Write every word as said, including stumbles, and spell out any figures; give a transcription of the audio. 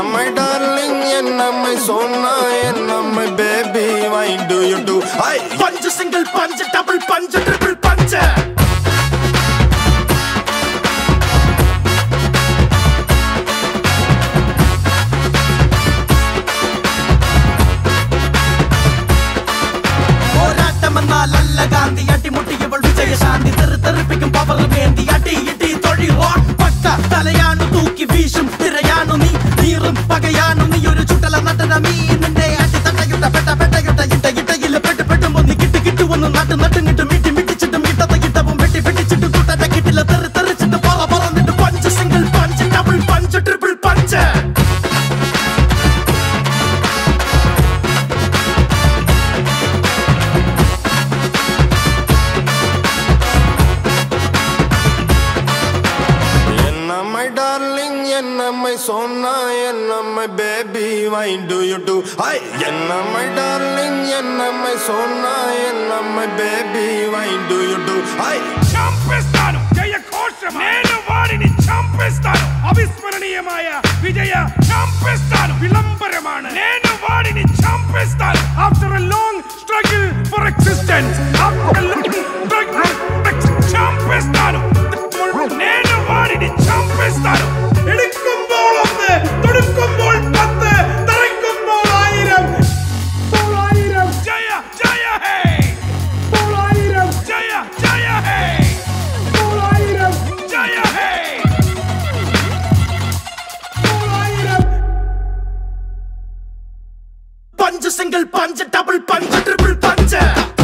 enna my darling, enna my sona, enna my baby, why do you do? I punch, single punch, double punch, triple punch. Why do you do? Hi, enna my darling, enna my sona, enna my baby, why do you do? Hi, champestano, jaya kosham, nenu varini champestano, abhismaraniyamaya vijaya champestano, vilambaramana, nenu varini champestano. After a long struggle for existence, after a long struggle for existence, champestano, nenu varini champestano. Edukkumbol onnu, todukkumbol pathu. Single punch, double punch, triple punch.